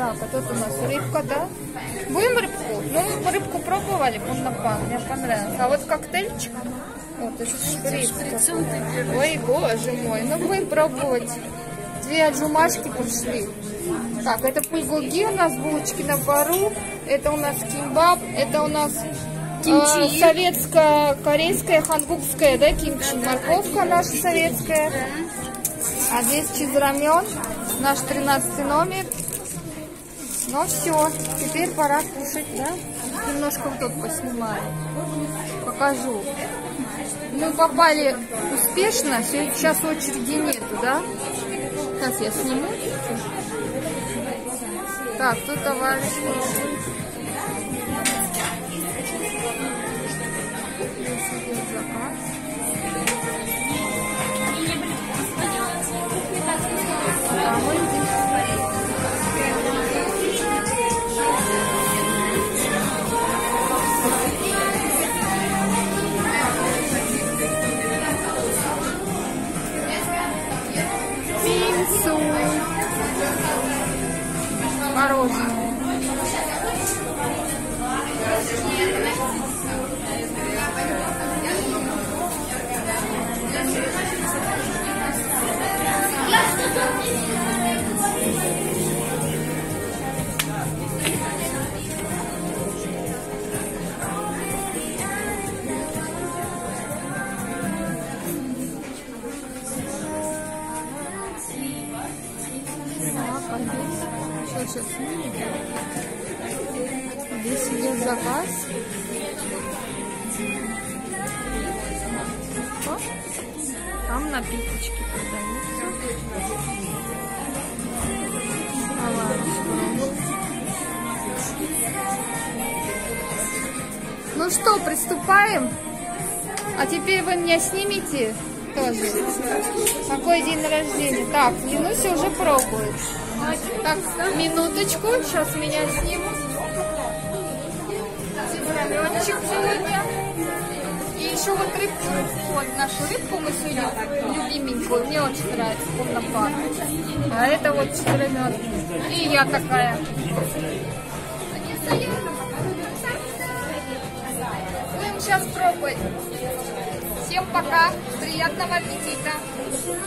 Так, а тут у нас рыбка, да? Будем рыбку? Ну, рыбку пробовали, буннапан, мне понравилось. А вот коктейльчик, вот, шприц. Ой, боже мой, ну будем пробовать. Две отжимашки пришли. Так, это пульгуги у нас, булочки на пару. Это у нас кимбаб, это у нас кимчи. Советско-корейская, хангукская, да, кимчи. Морковка наша советская. А здесь чиз-рамён, наш 13 номер. Ну все, теперь пора кушать, да? Немножко вот тут поснимаю, покажу. Мы попали успешно, сейчас очереди нету, да? Сейчас я сниму. Так, тут товарищ. Мороженое. Сейчас здесь идет заказ. Там напиточки продаются. Ну что, приступаем? А теперь вы меня снимите тоже. Какой день рождения? Так, Януся уже пробует. Так, минуточку, сейчас меня снимут. Рамёнчик сегодня. И еще вот рыбку, вот нашу рыбку мы сегодня любименькую, мне очень нравится, буннапан. А это вот рамён. И я такая. Будем сейчас пробовать. Всем пока, приятного аппетита.